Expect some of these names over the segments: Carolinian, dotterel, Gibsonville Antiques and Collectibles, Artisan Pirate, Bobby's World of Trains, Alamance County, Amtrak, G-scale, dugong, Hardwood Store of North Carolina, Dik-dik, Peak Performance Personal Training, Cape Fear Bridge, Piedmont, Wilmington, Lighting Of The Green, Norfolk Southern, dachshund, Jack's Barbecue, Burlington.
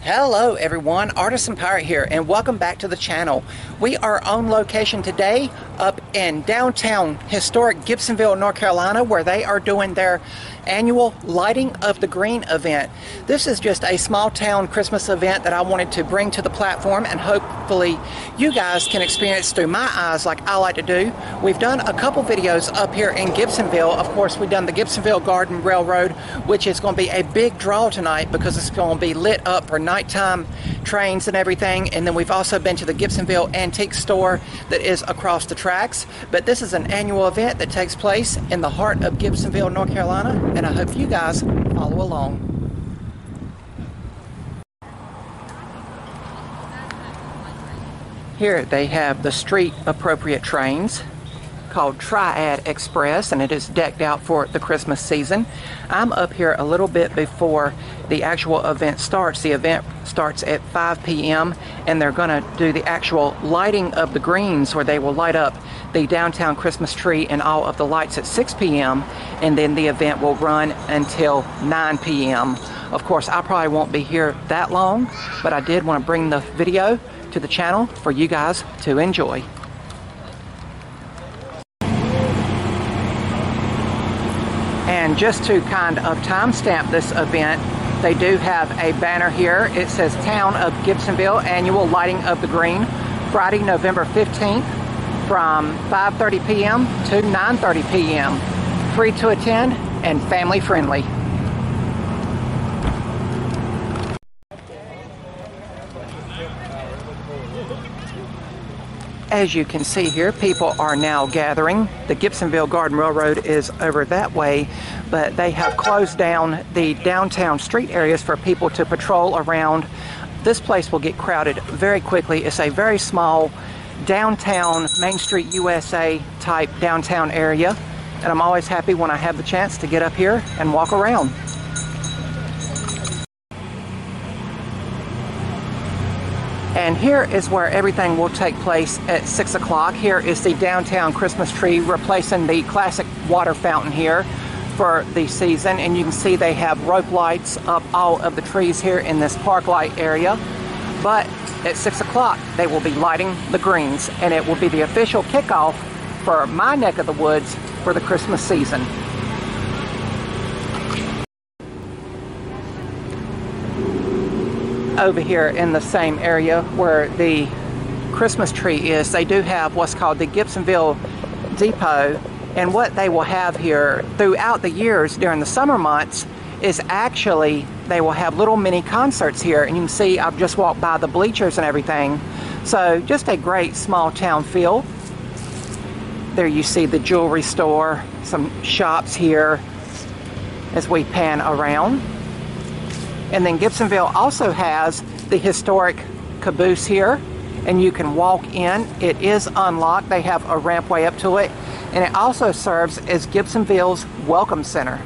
Hello everyone, Artisan Pirate here, and welcome back to the channel. We are on location today up in downtown historic Gibsonville, North Carolina, where they are doing their annual Lighting of the Green event. This is just a small town Christmas event that I wanted to bring to the platform, and hopefully you guys can experience through my eyes like I like to do. We've done a couple videos up here in Gibsonville. Of course, we've done the Gibsonville Garden Railroad, which is going to be a big draw tonight because it's going to be lit up for nighttime trains and everything. And then we've also been to the Gibsonville Antique Store that is across the tracks. But this is an annual event that takes place in the heart of Gibsonville, North Carolina, and I hope you guys follow along. Here they have the street appropriate trains called Triad Express, and it is decked out for the Christmas season. I'm up here a little bit before the actual event starts. The event starts at 5 p.m. and they're going to do the actual lighting of the greens, where they will light up the downtown Christmas tree and all of the lights at 6 p.m. and then the event will run until 9 p.m. Of course, I probably won't be here that long, but I did want to bring the video to the channel for you guys to enjoy. And just to kind of timestamp this event, they do have a banner here. It says Town of Gibsonville Annual Lighting of the Green, Friday, November 15th from 5:30 p.m. to 9:30 p.m. Free to attend and family friendly. As you can see here, people are now gathering. The Gibsonville Garden Railroad is over that way, but they have closed down the downtown street areas for people to patrol around. This place will get crowded very quickly. It's a very small downtown Main Street USA type downtown area, and I'm always happy when I have the chance to get up here and walk around. And here is where everything will take place at 6 o'clock. Here is the downtown Christmas tree, replacing the classic water fountain here for the season. And you can see they have rope lights up all of the trees here in this park light area. But at 6 o'clock, they will be lighting the greens, and it will be the official kickoff for my neck of the woods for the Christmas season. Over here in the same area where the Christmas tree is, they do have what's called the Gibsonville Depot, and what they will have here throughout the years during the summer months is actually they will have little mini concerts here. And you can see I've just walked by the bleachers and everything, so just a great small town feel. There you see the jewelry store, some shops here as we pan around. And then Gibsonville also has the historic caboose here, and you can walk in. It is unlocked. They have a rampway up to it, and it also serves as Gibsonville's Welcome Center.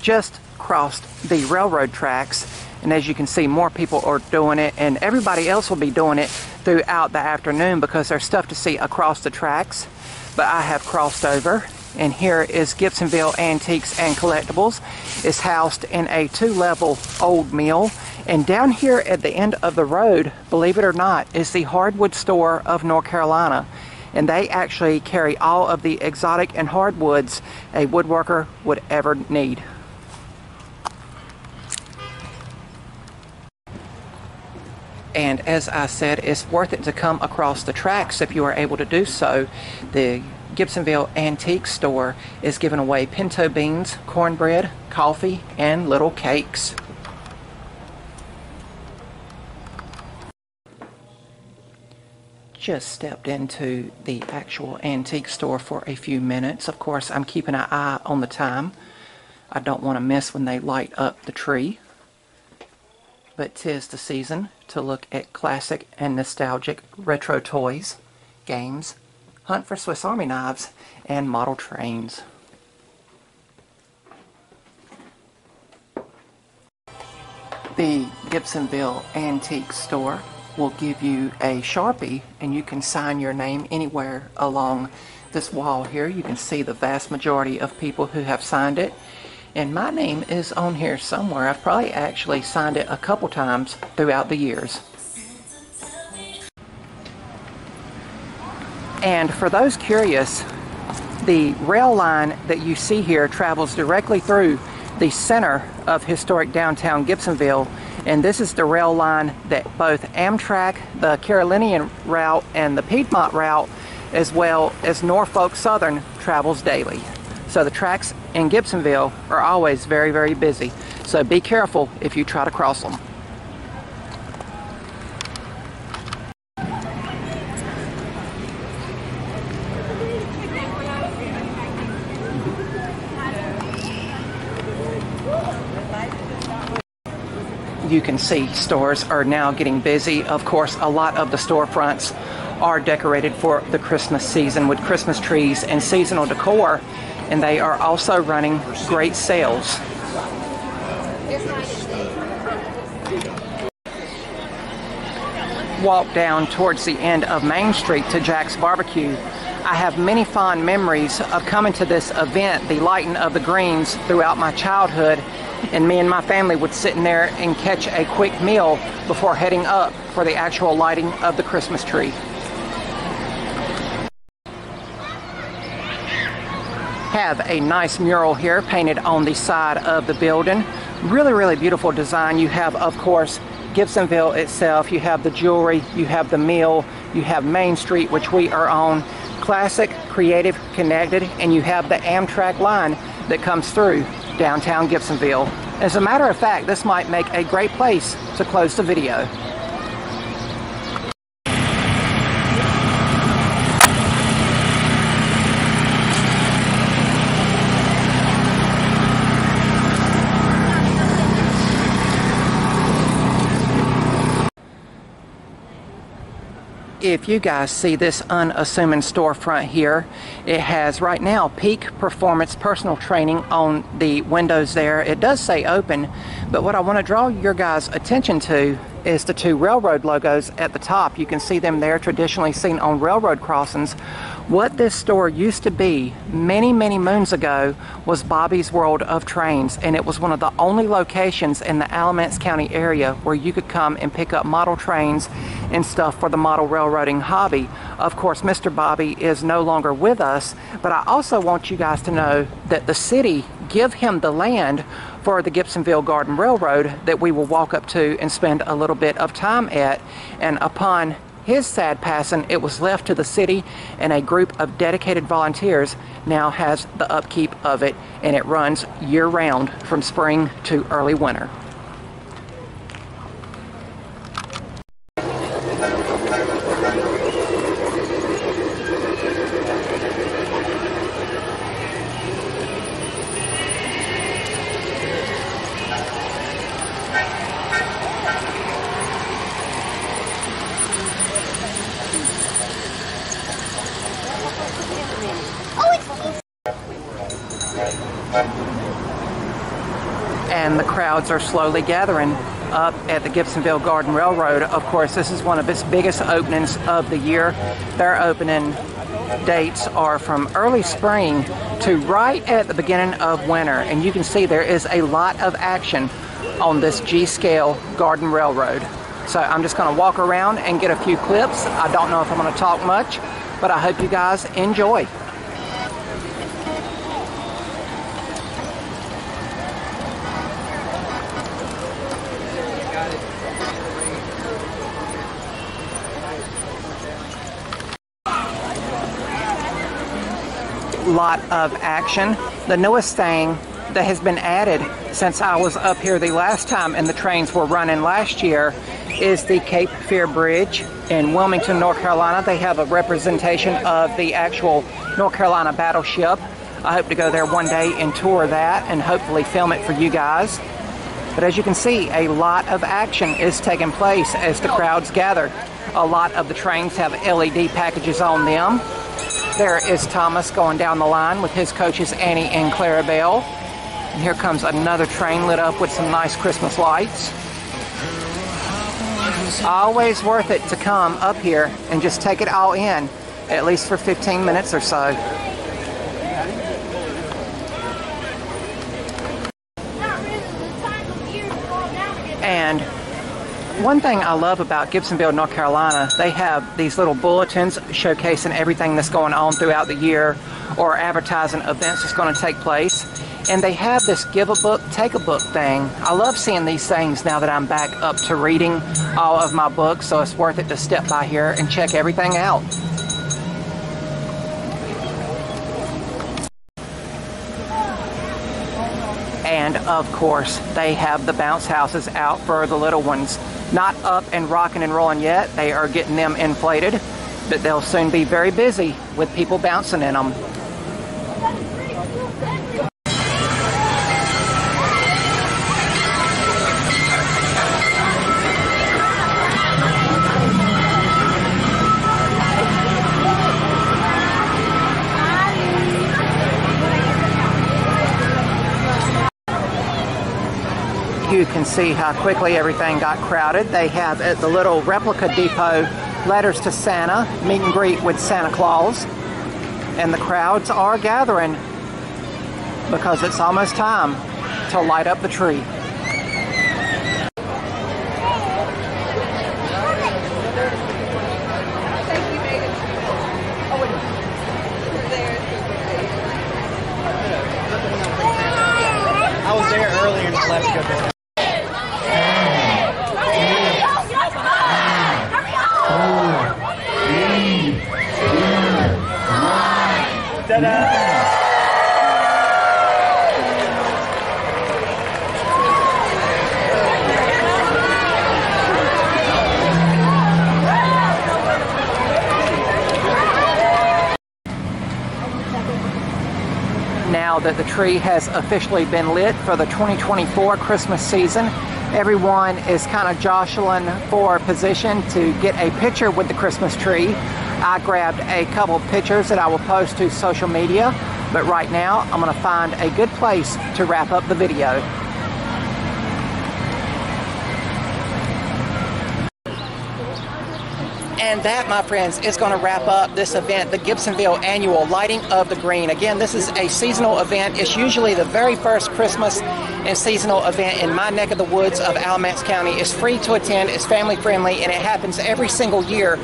Just crossed the railroad tracks, and as you can see, more people are doing it, and everybody else will be doing it throughout the afternoon because there's stuff to see across the tracks. But I have crossed over, and here is Gibsonville Antiques and Collectibles. It's housed in a two-level old mill, and down here at the end of the road, believe it or not, is the Hardwood Store of North Carolina, and they actually carry all of the exotic and hardwoods a woodworker would ever need. And as I said, it's worth it to come across the tracks if you are able to do so. The Gibsonville Antique Store is giving away pinto beans, cornbread, coffee, and little cakes. Just stepped into the actual antique store for a few minutes. Of course, I'm keeping an eye on the time. I don't want to miss when they light up the tree. But 'tis the season to look at classic and nostalgic retro toys, games, hunt for Swiss Army knives, and model trains. The Gibsonville Antique Store will give you a Sharpie, and you can sign your name anywhere along this wall here. You can see the vast majority of people who have signed it, and my name is on here somewhere. I've probably actually signed it a couple times throughout the years. And for those curious, the rail line that you see here travels directly through the center of historic downtown Gibsonville, and this is the rail line that both Amtrak, the Carolinian route, and the Piedmont route, as well as Norfolk Southern, travels daily. So the tracks in Gibsonville are always very, very busy. So be careful if you try to cross them. You can see stores are now getting busy. Of course, a lot of the storefronts are decorated for the Christmas season with Christmas trees and seasonal decor, and they are also running great sales. Walk down towards the end of Main Street to Jack's Barbecue. I have many fond memories of coming to this event, the Lighting of the Greens, throughout my childhood. And me and my family would sit in there and catch a quick meal before heading up for the actual lighting of the Christmas tree. Have a nice mural here painted on the side of the building. Really, really beautiful design. You have, of course, Gibsonville itself. You have the jewelry. You have the mill. You have Main Street, which we are on. Classic, creative, connected. And you have the Amtrak line that comes through downtown Gibsonville. As a matter of fact, this might make a great place to close the video. If you guys see this unassuming storefront here, it has right now Peak Performance Personal Training on the windows there. It does say open, but what I want to draw your guys' attention to is the two railroad logos at the top. You can see them there, traditionally seen on railroad crossings. What this store used to be many, many moons ago was Bobby's World of Trains, and it was one of the only locations in the Alamance County area where you could come and pick up model trains and stuff for the model railroading hobby. Of course, Mr. Bobby is no longer with us, but I also want you guys to know that the city gave him the land for the Gibsonville Garden Railroad that we will walk up to and spend a little bit of time at, and upon his sad passing, it was left to the city, and a group of dedicated volunteers now has the upkeep of it, and it runs year-round from spring to early winter. And the crowds are slowly gathering up at the Gibsonville Garden Railroad. Of course, this is one of its biggest openings of the year. Their opening dates are from early spring to right at the beginning of winter, and you can see there is a lot of action on this G-scale Garden Railroad. So I'm just going to walk around and get a few clips. I don't know if I'm going to talk much, but I hope you guys enjoy. Lot of action. The newest thing that has been added since I was up here the last time and the trains were running last year is the Cape Fear Bridge in Wilmington, North Carolina. They have a representation of the actual North Carolina battleship. I hope to go there one day and tour that and hopefully film it for you guys. But as you can see, a lot of action is taking place as the crowds gather. A lot of the trains have LED packages on them. There is Thomas going down the line with his coaches Annie and Clara Bell. And here comes another train lit up with some nice Christmas lights. It's always worth it to come up here and just take it all in, at least for 15 minutes or so. And one thing I love about Gibsonville, North Carolina, they have these little bulletins showcasing everything that's going on throughout the year or advertising events that's going to take place. And they have this give a book, take a book thing. I love seeing these things now that I'm back up to reading all of my books, so it's worth it to step by here and check everything out. And of course, they have the bounce houses out for the little ones. Not up and rocking and rolling yet. They are getting them inflated, but they'll soon be very busy with people bouncing in them. You can see how quickly everything got crowded. They have at the little replica depot letters to Santa, meet and greet with Santa Claus, and the crowds are gathering because it's almost time to light up the tree. I was there earlier and left go. Now that the tree has officially been lit for the 2024 Christmas season, everyone is kind of jostling for position to get a picture with the Christmas tree. I grabbed a couple pictures that I will post to social media, but right now I'm going to find a good place to wrap up the video. And that, my friends, is going to wrap up this event, the Gibsonville Annual Lighting of the Green. Again, this is a seasonal event. It's usually the very first Christmas and seasonal event in my neck of the woods of Alamance County. It's free to attend, it's family friendly, and it happens every single year,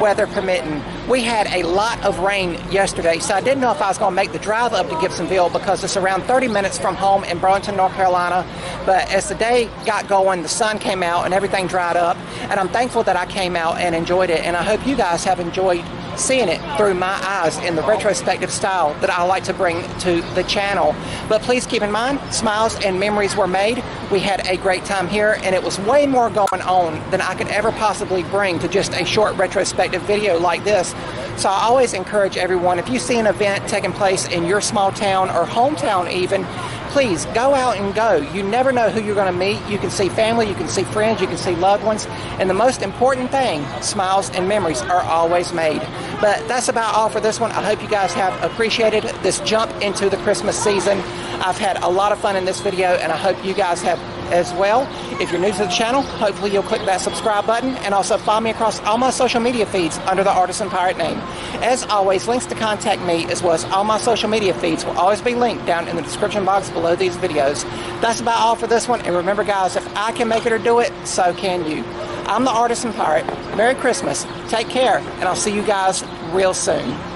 weather permitting. We had a lot of rain yesterday, so I didn't know if I was going to make the drive up to Gibsonville because it's around 30 minutes from home in Burlington, North Carolina. But as the day got going, the sun came out and everything dried up, and I'm thankful that I came out and enjoyed it, and I hope you guys have enjoyed seeing it through my eyes in the retrospective style that I like to bring to the channel. But please keep in mind, smiles and memories were made. We had a great time here, and it was way more going on than I could ever possibly bring to just a short retrospective video like this. So I always encourage everyone, if you see an event taking place in your small town or hometown even, please go out and go. You never know who you're going to meet. You can see family, you can see friends, you can see loved ones. And the most important thing, smiles and memories are always made. But that's about all for this one. I hope you guys have appreciated this jump into the Christmas season. I've had a lot of fun in this video, and I hope you guys have as well. If you're new to the channel, hopefully you'll click that subscribe button, and also follow me across all my social media feeds under the Artisan Pirate name. As always, links to contact me as well as all my social media feeds will always be linked down in the description box below these videos. That's about all for this one, and remember guys, if I can make it or do it, so can you. I'm the Artisan Pirate. Merry Christmas, take care, and I'll see you guys real soon.